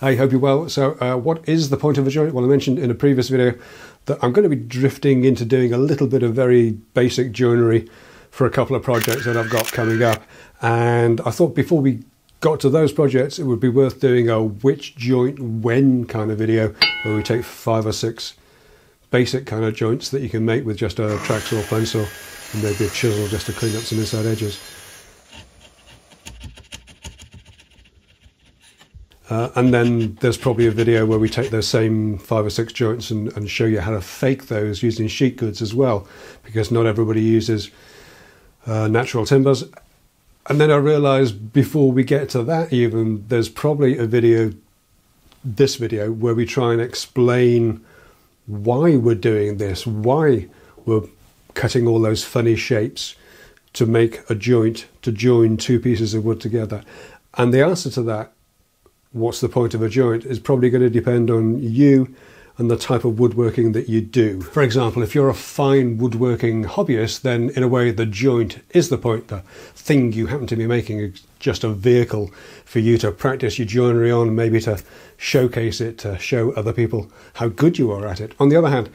I hope you're well. So what is the point of a joint? Well, I mentioned in a previous video that I'm going to be drifting into doing a little bit of very basic joinery for a couple of projects that I've got coming up, and I thought before we got to those projects it would be worth doing a which joint when kind of video where we take 5 or 6 basic kind of joints that you can make with just a track saw, plane saw, and maybe a chisel just to clean up some inside edges. And then there's probably a video where we take those same 5 or 6 joints and show you how to fake those using sheet goods as well, because not everybody uses natural timbers. And then I realised before we get to that even, there's probably a video, this video, where we try and explain why we're doing this, why we're cutting all those funny shapes to make a joint, to join 2 pieces of wood together. And the answer to that, what's the point of a joint, is probably going to depend on you and the type of woodworking that you do. For example, if you're a fine woodworking hobbyist, then in a way the joint is the point. The thing you happen to be making is just a vehicle for you to practice your joinery on, maybe to showcase it, to show other people how good you are at it. On the other hand,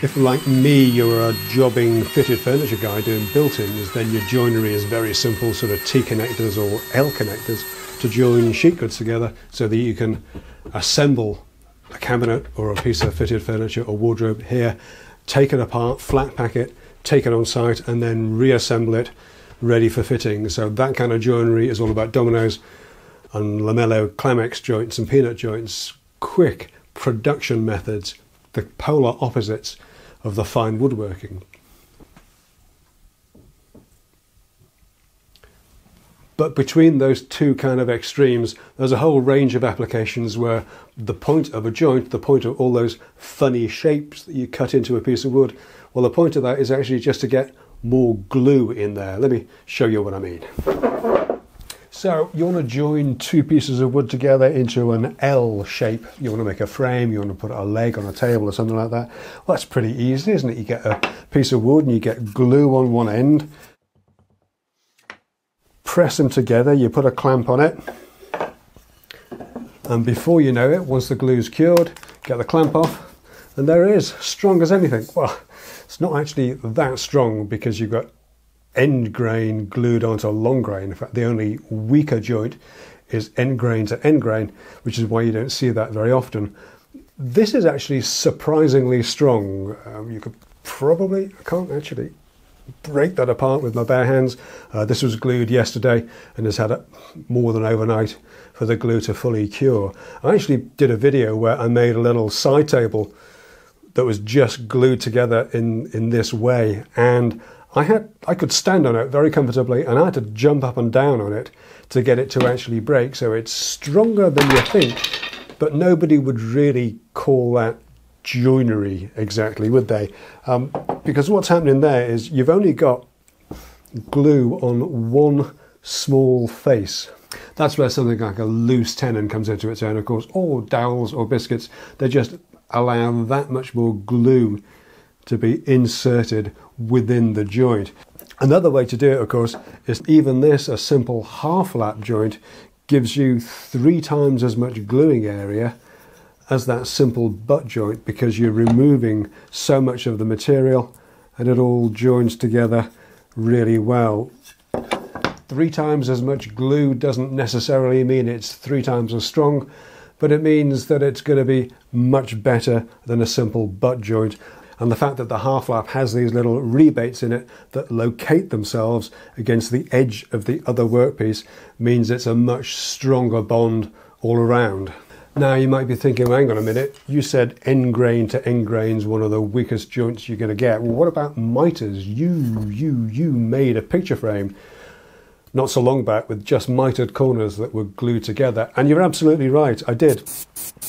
if like me you're a jobbing fitted furniture guy doing built-ins, then your joinery is very simple, sort of T-connectors or L-connectors to join sheet goods together so that you can assemble a cabinet or a piece of fitted furniture or wardrobe here, take it apart, flat pack it, take it on site and then reassemble it ready for fitting. So that kind of joinery is all about dominoes and lamello Clamex joints and peanut joints, quick production methods, the polar opposites of the fine woodworking. But between those two kind of extremes, there's a whole range of applications where the point of a joint, the point of all those funny shapes that you cut into a piece of wood, well, the point of that is actually just to get more glue in there. Let me show you what I mean. So you want to join 2 pieces of wood together into an L shape. You want to make a frame, you want to put a leg on a table or something like that. Well, that's pretty easy, isn't it? You get a piece of wood and you get glue on one end. Press them together, you put a clamp on it, and before you know it, once the glue's cured, get the clamp off, and there it is, strong as anything. Well, it's not actually that strong because you've got end grain glued onto long grain. In fact, the only weaker joint is end grain to end grain, which is why you don't see that very often. This is actually surprisingly strong. You could probably, I can't actually break that apart with my bare hands. This was glued yesterday and has had more than overnight for the glue to fully cure. I actually did a video where I made a little side table that was just glued together in this way, and I could stand on it very comfortably, and I had to jump up and down on it to get it to actually break. So it's stronger than you think, but nobody would really call that joinery exactly, would they? Because what's happening there is you've only got glue on one small face. That's where something like a loose tenon comes into its own, of course, or dowels or biscuits. They just allow that much more glue to be inserted within the joint. Another way to do it, of course, is even this, a simple half-lap joint, gives you 3 times as much gluing area as that simple butt joint, because you're removing so much of the material and it all joins together really well. 3 times as much glue doesn't necessarily mean it's 3 times as strong, but it means that it's going to be much better than a simple butt joint. And the fact that the half lap has these little rebates in it that locate themselves against the edge of the other workpiece means it's a much stronger bond all around. Now you might be thinking, well, hang on a minute, you said end grain to end grain's one of the weakest joints you're going to get. Well, what about miters? You made a picture frame not so long back with just mitered corners that were glued together, and you're absolutely right, I did.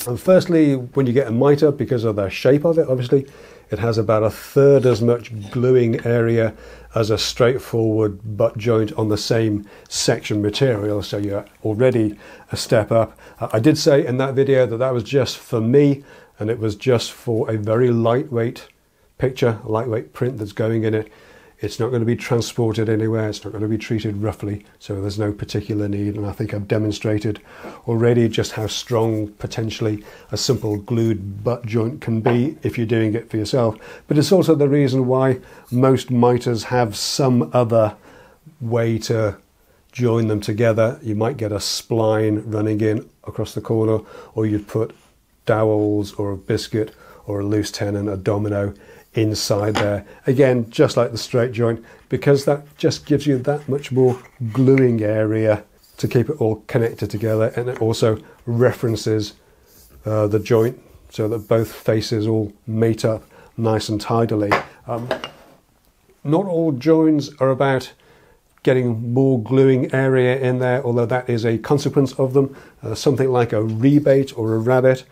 And firstly, when you get a miter, because of the shape of it, obviously, it has about 1/3 as much gluing area as a straightforward butt joint on the same section material, so you're already a step up. I did say in that video that that was just for me, and it was just for a very lightweight picture, a lightweight print that's going in it. It's not going to be transported anywhere, it's not going to be treated roughly, so there's no particular need. And I think I've demonstrated already just how strong potentially a simple glued butt joint can be if you're doing it for yourself. But it's also the reason why most miters have some other way to join them together. You might get a spline running in across the corner, or you'd put dowels or a biscuit or a loose tenon, a domino inside there. Again, just like the straight joint, because that just gives you that much more gluing area to keep it all connected together, and it also references the joint so that both faces all mate up nice and tidily. Not all joins are about getting more gluing area in there, although that is a consequence of them. Something like a rebate or a rabbit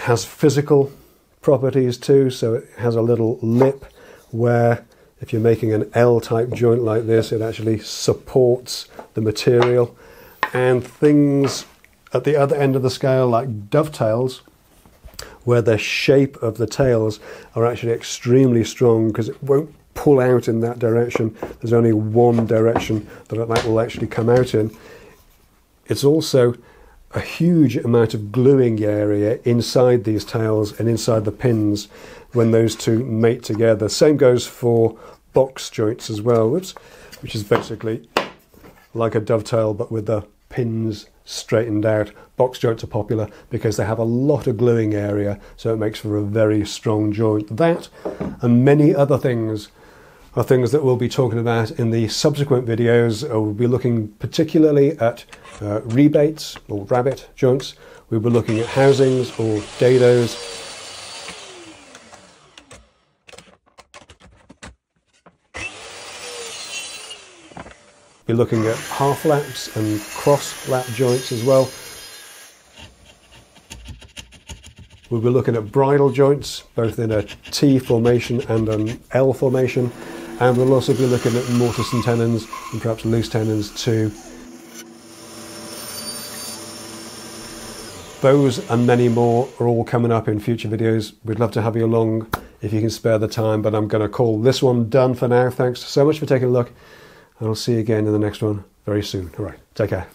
has physical properties too, so it has a little lip where if you're making an L-type joint like this, it actually supports the material. And things at the other end of the scale, like dovetails, where the shape of the tails are actually extremely strong because it won't pull out in that direction. There's only one direction that will actually come out in. It's also a huge amount of gluing area inside these tails and inside the pins when those two mate together. Same goes for box joints as well, which is basically like a dovetail but with the pins straightened out. Box joints are popular because they have a lot of gluing area, so it makes for a very strong joint. That and many other things are things that we'll be talking about in the subsequent videos. We'll be looking particularly at rebates or rabbit joints. We'll be looking at housings or dados. We'll be looking at half laps and cross lap joints as well. We'll be looking at bridle joints, both in a T formation and an L formation. And we'll also be looking at mortise and tenons, and perhaps loose tenons too. Those and many more are all coming up in future videos. We'd love to have you along if you can spare the time, but I'm going to call this one done for now. Thanks so much for taking a look, and I'll see you again in the next one very soon. All right, take care.